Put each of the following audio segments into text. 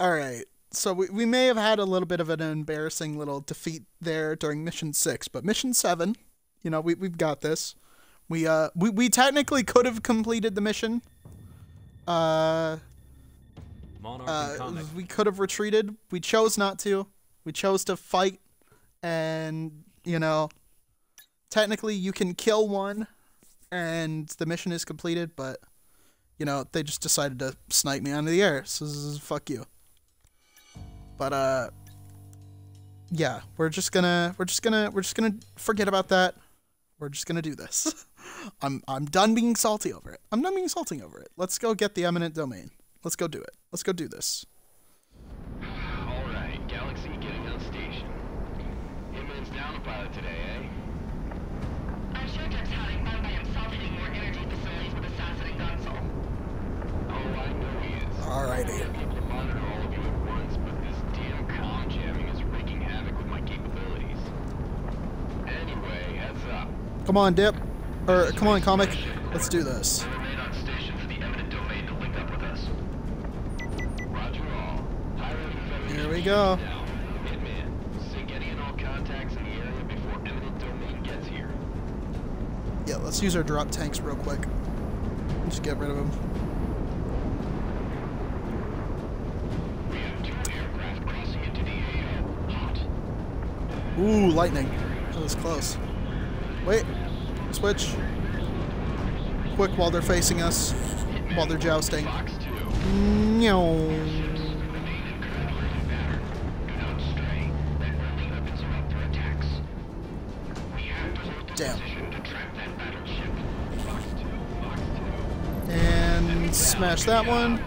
All right. So we may have had a little bit of an embarrassing little defeat there during mission 6, but mission 7, you know, we've got this. We technically could have completed the mission. Monarch and Comic. We could have retreated. We chose not to. We chose to fight, and you know, technically you can kill one, and the mission is completed. But you know, they just decided to snipe me out of the air. So fuck you. But yeah, we're just gonna forget about that. We're just gonna do this. I'm done being salty over it. I'm done being salty over it. Let's go get the Eminent Domain. Let's go do it. Let's go do this. All right, Galaxy getting on station. Hitman's down a pilot today, eh? I'm sure Jeff's having fun by himself hitting more energy facilities with assassin and console. Oh, I know he is. All righty. Come on, Dip. Or, come on, Comic. Let's do this. Remain on station for the Eminent Domain to link up with us. Roger all. Here we go. Hitman, sink any and all contacts in the area before Eminent Domain gets here. Yeah, let's use our drop tanks real quick. Just get rid of them. We have 2 aircraft crossing into the AO. Hot. Ooh, lightning. That was close. Wait, switch. Quick while they're facing us, while they're jousting. No. Damn. And smash that one.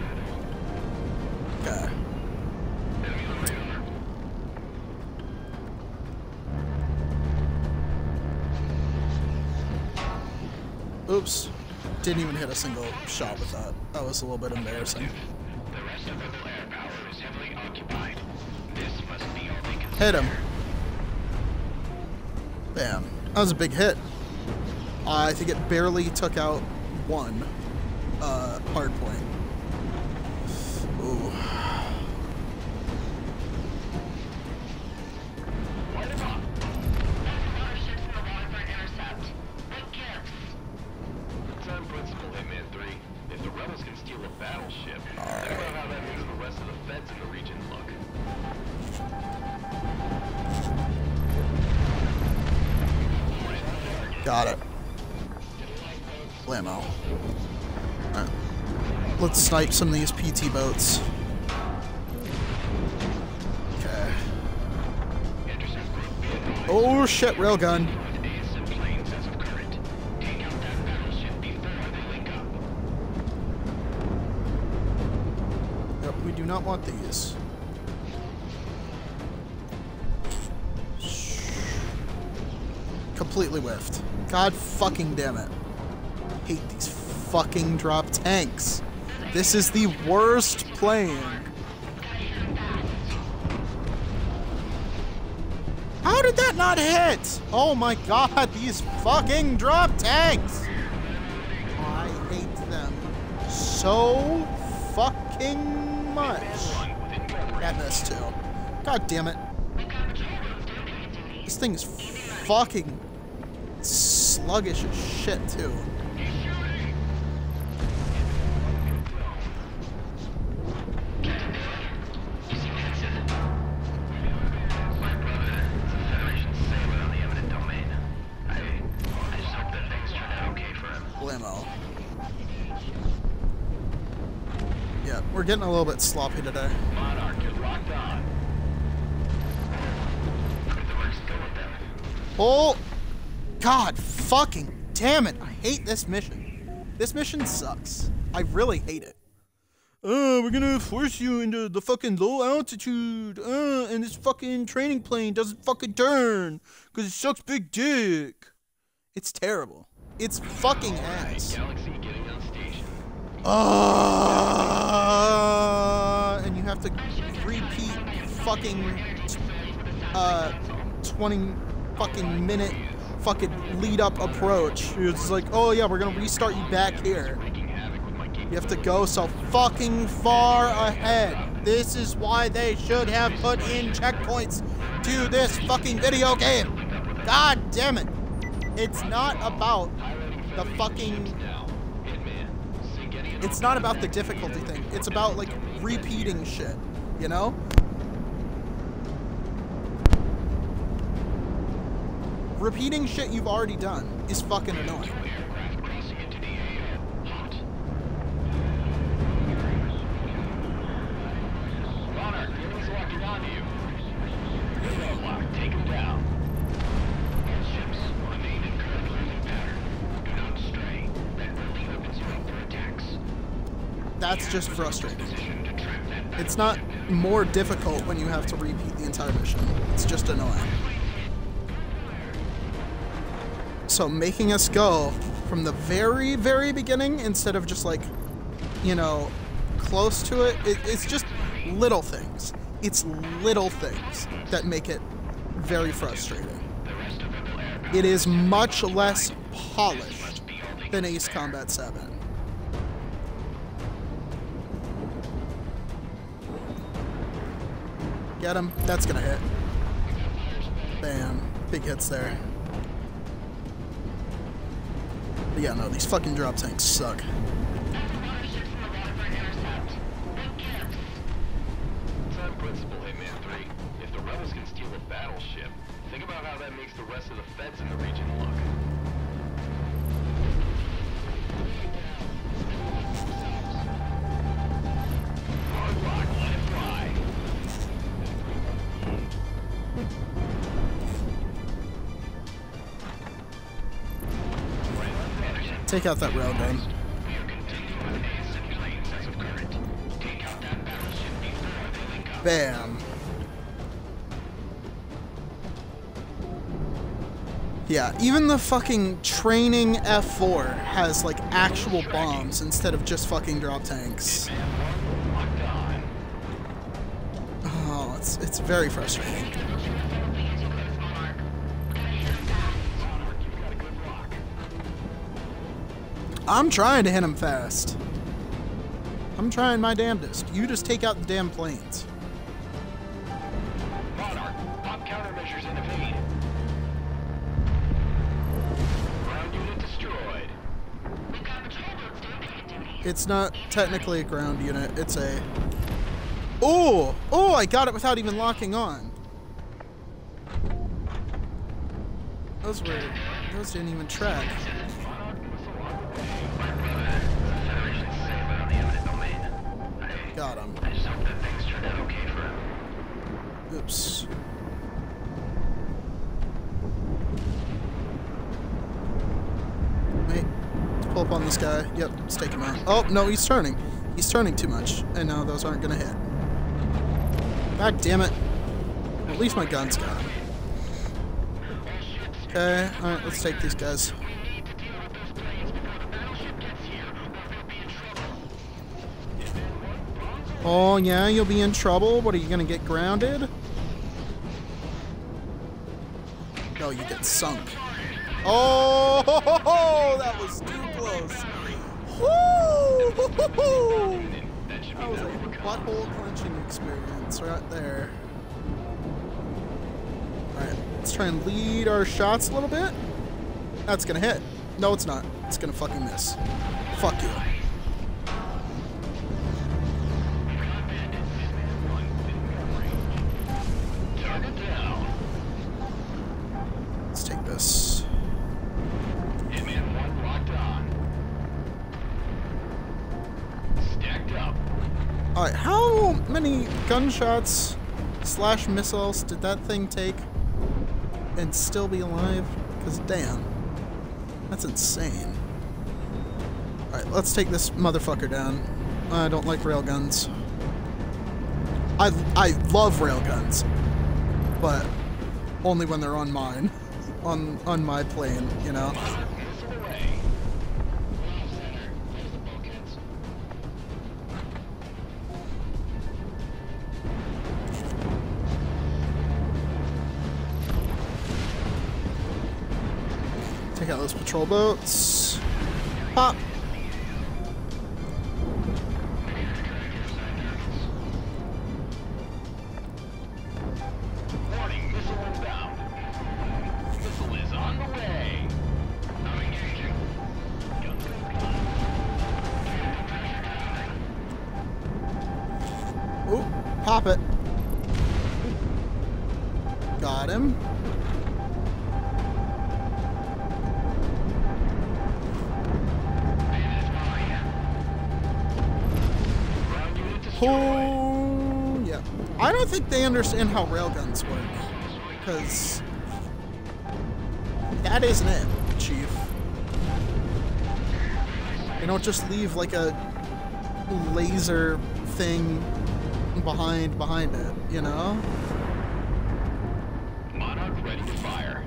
Okay. Oops. Didn't even hit a single shot with that. That was a little bit embarrassing. The rest of the flare power is heavily occupied. This must be all they can. Hit him. Bam. That was a big hit. I think it barely took out one hard point. Ooh. Got it. Blammo. Alright. Let's snipe some of these PT boats. Okay. Oh shit, railgun. Yep, we do not want these. Completely whiffed. God fucking damn it. I hate these fucking drop tanks. This is the worst plane. How did that not hit? Oh my god, these fucking drop tanks. I hate them so fucking much. That missed too. God damn it. This thing is fucking sluggish as shit too. Blammo. Yeah, we're getting a little bit sloppy today. Oh, God fucking damn it. I hate this mission. This mission sucks. I really hate it. We're gonna force you into the fucking low altitude. And this fucking training plane doesn't fucking turn because it sucks big dick. It's terrible. It's fucking ass. Galaxy getting on station. And you have to repeat fucking 20 fucking minute fucking lead up approach. It's like, oh yeah, we're gonna restart you back here. You have to go so fucking far ahead. This is why they should have put in checkpoints to this fucking video game. God damn it. It's not about the fucking... It's not about the difficulty thing. It's about, like, repeating shit, you know? Repeating shit you've already done is fucking annoying. That's just frustrating. It's not more difficult when you have to repeat the entire mission. It's just annoying. So making us go from the very, very beginning instead of just like, you know, close to it, it's just little things. It's little things that make it very frustrating. It is much less polished than Ace Combat 7. Get him. That's gonna hit. Bam. Big hits there. But yeah, no, these fucking drop tanks suck. If the rebels can steal a battleship, think about how that makes the rest of the feds in the region look. Take out that rail gun. Bam. Yeah, even the fucking training F4 has like actual bombs instead of just fucking drop tanks. Oh, it's very frustrating. I'm trying to hit him fast. I'm trying my damnedest. You just take out the damn planes. Monarch, pop countermeasures in evade. Ground unit destroyed. We've got patrol boats doing bad duty. It's not technically a ground unit. It's a... Oh! Oh, I got it without even locking on. Those were... Those didn't even track. Got him. I just hope that things turned out okay for him. Oops. Wait. Let's pull up on this guy. Yep, let's take him out. Oh, no, he's turning. He's turning too much. And no, those aren't going to hit. God damn it. At least my gun's gone. Okay, alright, let's take these guys. Oh, yeah, you'll be in trouble. What, are you going to get grounded? No, you get sunk. Oh, ho, ho, ho, that was too close. Woo, ho, ho, ho. That was a butthole clenching experience right there. All right, let's try and lead our shots a little bit. That's going to hit. No, it's not. It's going to fucking miss. Fuck you. Gunshots / missiles did that thing take and still be alive? Because damn, that's insane. All right, let's take this motherfucker down. I don't like railguns. I love railguns, but only when they're on mine, on my plane, you know. Got those patrol boats. Pop. Oop, pop it. Got him. Oh, yeah. I don't think they understand how railguns work, because that isn't it, Chief. They don't just leave like a laser thing behind it, you know? Monarch ready to fire.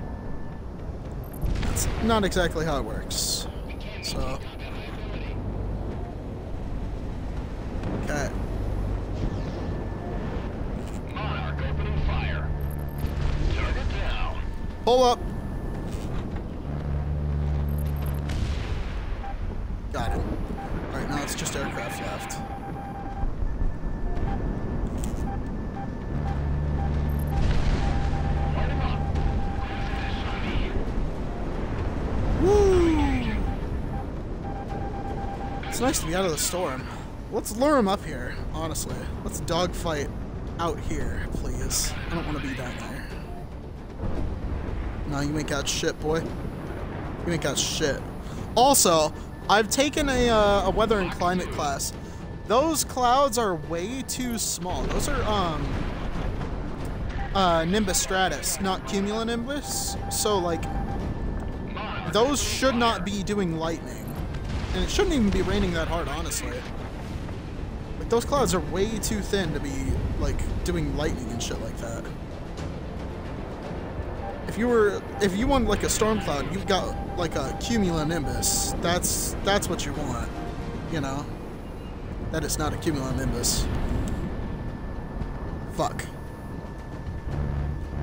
That's not exactly how it works. So. Okay. Monarch opening fire. Target down. Pull up. Got it. Alright, now it's just aircraft left. Woo! It's nice to be out of the storm. Let's lure him up here, honestly. Let's dogfight out here, please. I don't want to be down there. No, you ain't got shit, boy. You ain't got shit. Also, I've taken a weather and climate class. Those clouds are way too small. Those are nimbostratus, not cumulonimbus. So like, those should not be doing lightning, and it shouldn't even be raining that hard, honestly. Like, those clouds are way too thin to be like doing lightning and shit like that. If you want like a storm cloud, you've got like a cumulonimbus. That's what you want, you know. That is not a cumulonimbus. Fuck.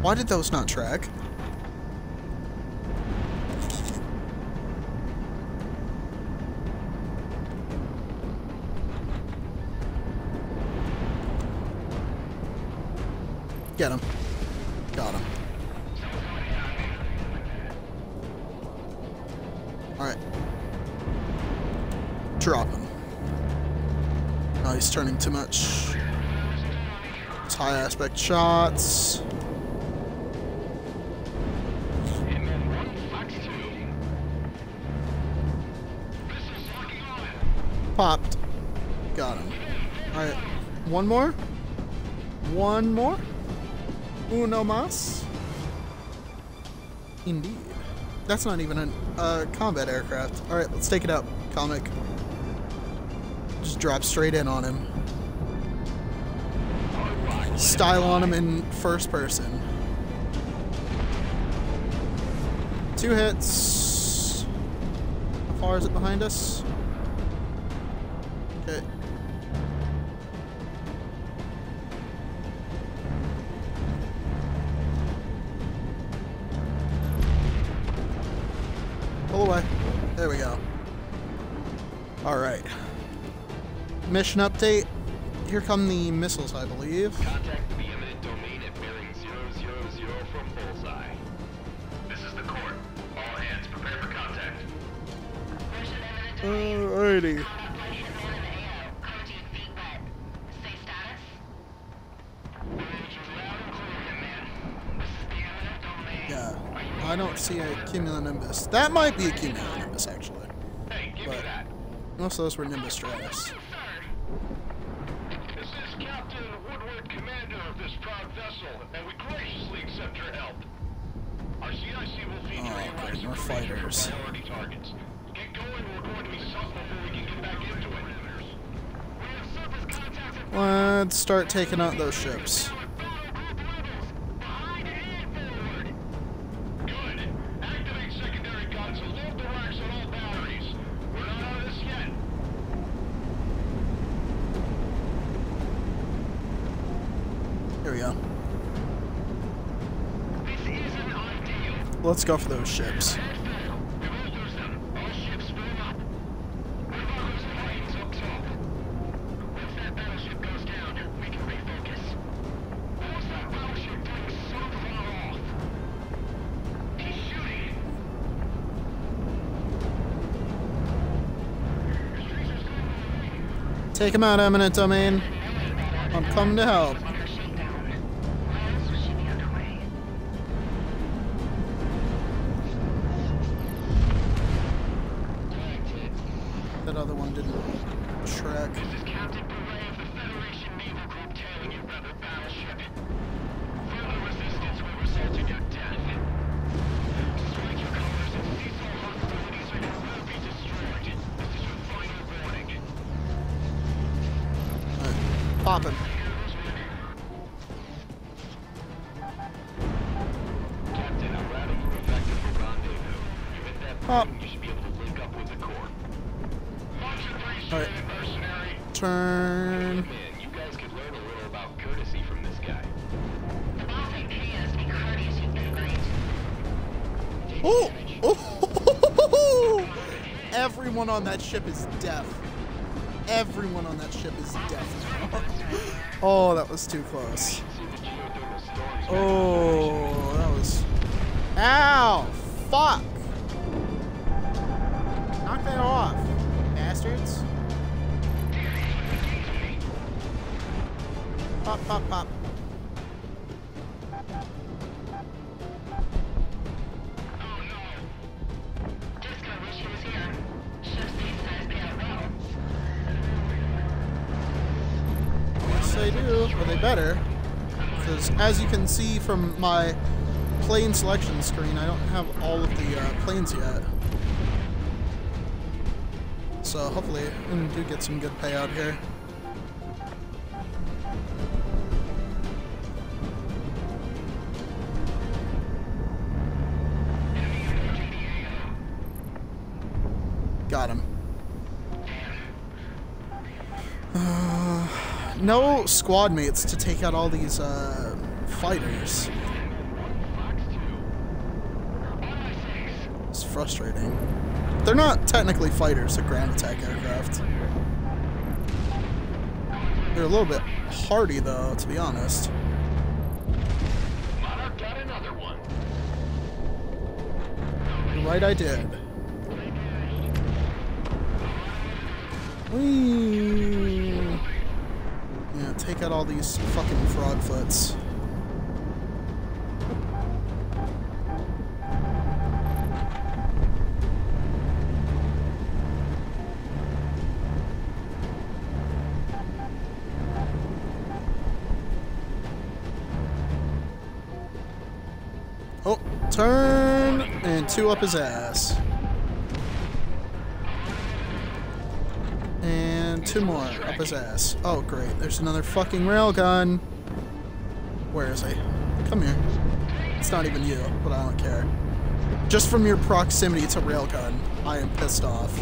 Why did those not track? Get him. Got him. Alright. Drop him. Oh, he's turning too much. It's high aspect shots. Popped. Got him. Alright. One more. One more. Uno mas. Indeed. That's not even a combat aircraft. All right, let's take it out, Comic. Just drop straight in on him. Style on him in first person. Two hits. How far is it behind us? Okay. Away. There we go. Alright. Mission update. Here come the missiles, I believe. Contact the Eminent Domain at bearing 000 from bullseye. This is the court. All hands prepare for contact. Alrighty. I don't see a cumulonimbus. That might be a cumulonimbus, actually. Hey, give me that. Most of those were nimbostratus. This is Captain Woodward, commander of this proud vessel, and we graciously accept your help. Our CIC will feature a more fighters. Priority targets. Get going, we're going to be something before we can get back into it. Let's start taking out those ships. Let's go for those ships. Take him out, Eminent Domain. I'm coming to help. That other one didn't track. This is Captain Parade of the Federation Naval Group tailing your brother battleship. Further resistance will result in your death. Strike your colors and cease all hostilities or you will be destroyed. This is your final warning. Alright, pop him. Captain, I'm routing you effective for rendezvous. You're in that point, you should be able to link up with the Corps. Alright. Turn. You guys could learn a little about courtesy from this guy. Oh! Oh! Everyone on that ship is deaf. Everyone on that ship is deaf now. Oh, that was too close. Oh, that was. Ow! Fuck! Knock that off, bastards. Pop, pop, pop. Oh no. Just I wish he was here. Shifts these guys be out well. Yes, they do. But they better. Because as you can see from my plane selection screen, I don't have all of the planes yet. So hopefully we do get some good payout here. Got him. No squad mates to take out all these fighters. It's frustrating. They're not technically fighters, they're ground attack aircraft. They're a little bit hardy though, to be honest. Monarch got another one. You're right, I did. Whee! Yeah, take out all these fucking frogfoots. Oh, turn and two up his ass. Two more up his ass. Oh, great. There's another fucking railgun. Where is he? Come here. It's not even you, but I don't care. Just from your proximity to railgun, I am pissed off.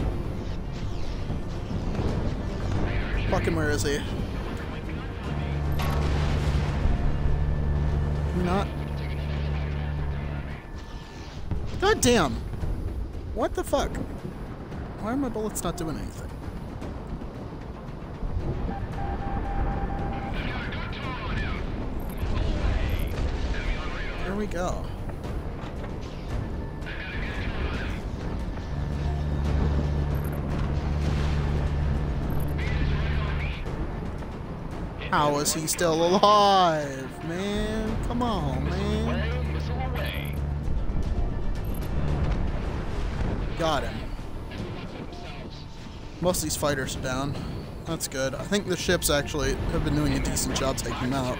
Fucking where is he? You're not. God damn. What the fuck? Why are my bullets not doing anything? We go. How is he still alive, man? Come on, man. Got him. Most of these fighters are down. That's good. I think the ships actually have been doing a decent job taking them out.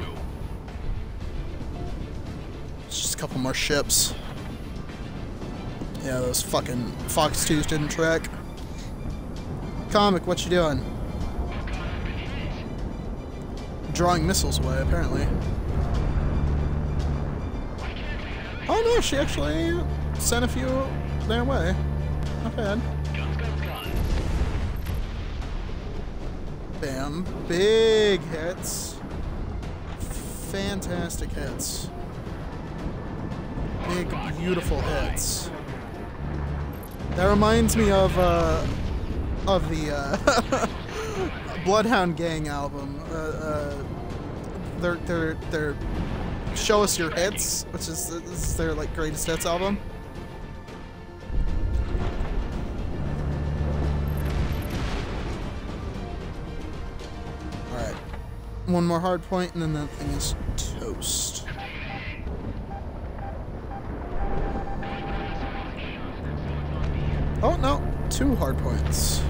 Couple more ships. Yeah, those fucking Fox 2s didn't track. Comic, what you doing? Drawing missiles away, apparently. Oh no, she actually sent a few their way. Not bad. Bam. Big hits. Fantastic hits. Big, beautiful hits. That reminds me of the Bloodhound Gang album. Their "Show Us Your Hits," which is their like greatest hits album. All right, One more hard point, and then that thing is toast. Oh, no. 2 hard points.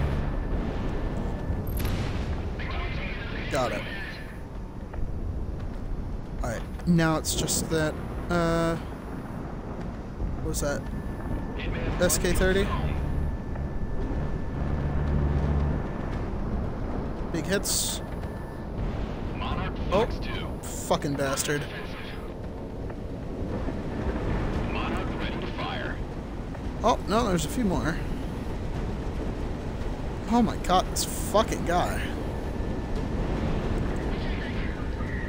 Got it. Alright, now it's just that, what was that? SK30? Big hits. Oh, fucking bastard. Oh, no, there's a few more. Oh my god, this fucking guy.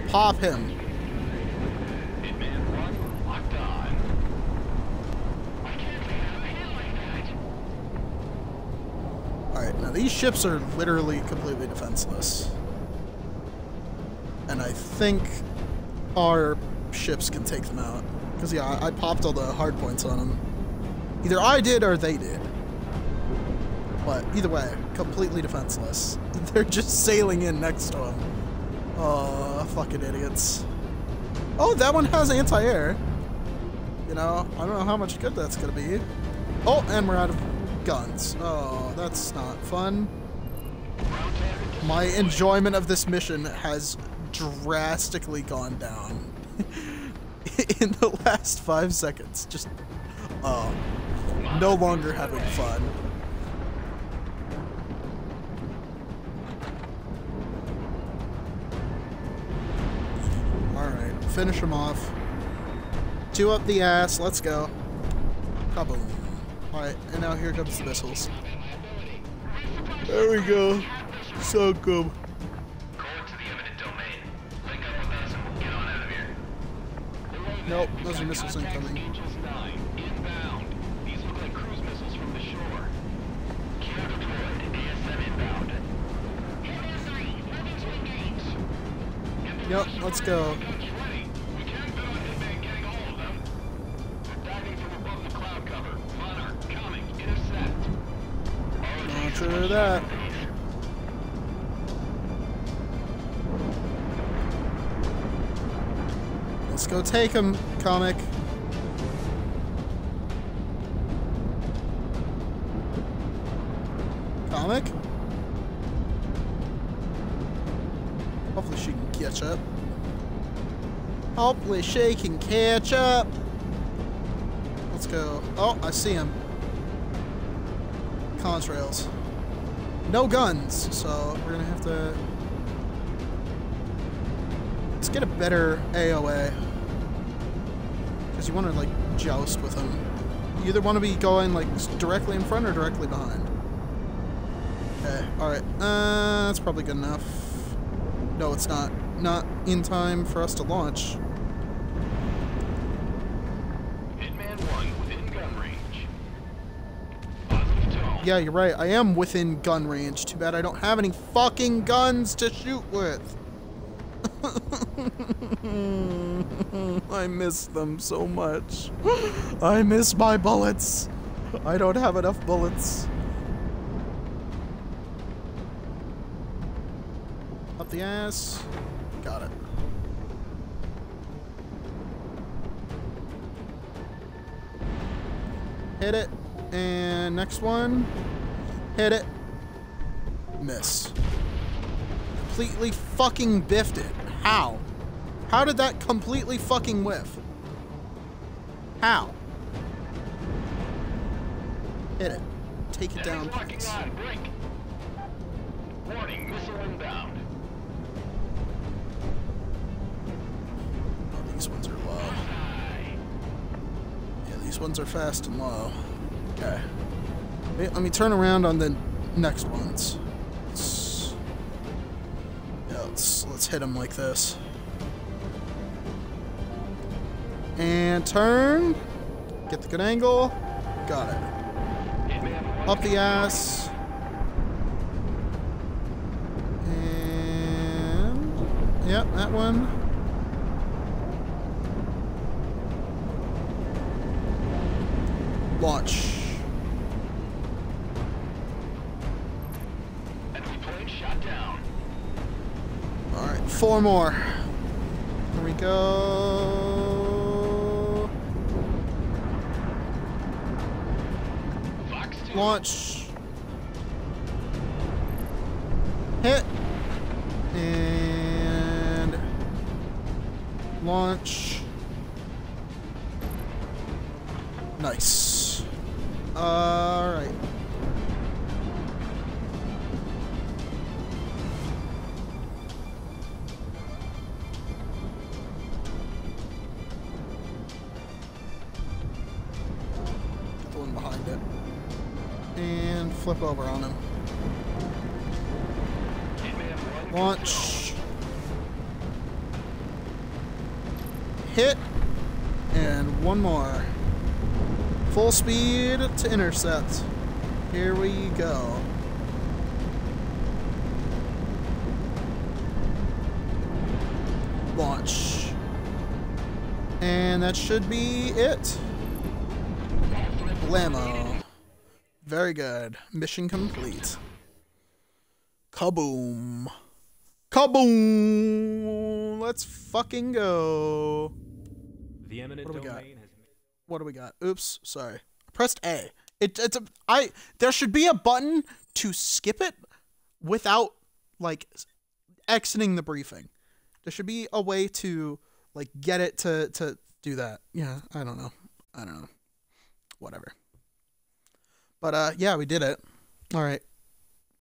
Pop him. Alright, now these ships are literally completely defenseless. And I think our ships can take them out. Because, yeah, I popped all the hard points on them. Either I did or they did. But either way, completely defenseless. They're just sailing in next to him. Oh, fucking idiots. Oh, that one has anti-air. You know, I don't know how much good that's going to be. Oh, and we're out of guns. Oh, that's not fun. My enjoyment of this mission has drastically gone down in the last 5 seconds. Just no longer having fun. Finish him off. 2 up the ass. Let's go. Kaboom. Alright, and now here comes the missiles. There we go. So good. Nope, those are missiles incoming. Yep, let's go. Sure that. Let's go take him, Comic. Comic? Hopefully she can catch up. Hopefully she can catch up. Let's go. Oh, I see him. Cons rails. No guns, so we're gonna have to... Let's get a better AOA. Because you want to, like, joust with them. You either want to be going, like, directly in front or directly behind. Okay, alright. That's probably good enough. No, it's not. Not in time for us to launch. Hitman 1 within gun range. Yeah, you're right. I am within gun range. Too bad I don't have any fucking guns to shoot with. I miss them so much. I miss my bullets. I don't have enough bullets. Up the ass. Got it. Hit it. And next one. Hit it. Miss. Completely fucking biffed it. How? How did that completely fucking whiff? How? Hit it. Take it down, please. Warning, missile inbound. Oh, these ones are low. Yeah, these ones are fast and low. Okay. Wait, let me turn around on the next ones. Yeah, let's hit them like this. And turn. Get the good angle. Got it. Up the ass. And... Yep, that one. Launch. four more. Here we go. Launch. Hit. And launch. Nice. All right. Flip over on him. Launch. Hit. And one more. Full speed to intercept. Here we go. Launch. And that should be it. Blammo. Very good. Mission complete. Kaboom. Kaboom! Let's fucking go. The Eminent Domain. What do we got? Oops, sorry. I pressed A. There should be a button to skip it without, like, exiting the briefing. There should be a way to, like, get it to do that. Yeah, I don't know. Whatever. But yeah, we did it. All right.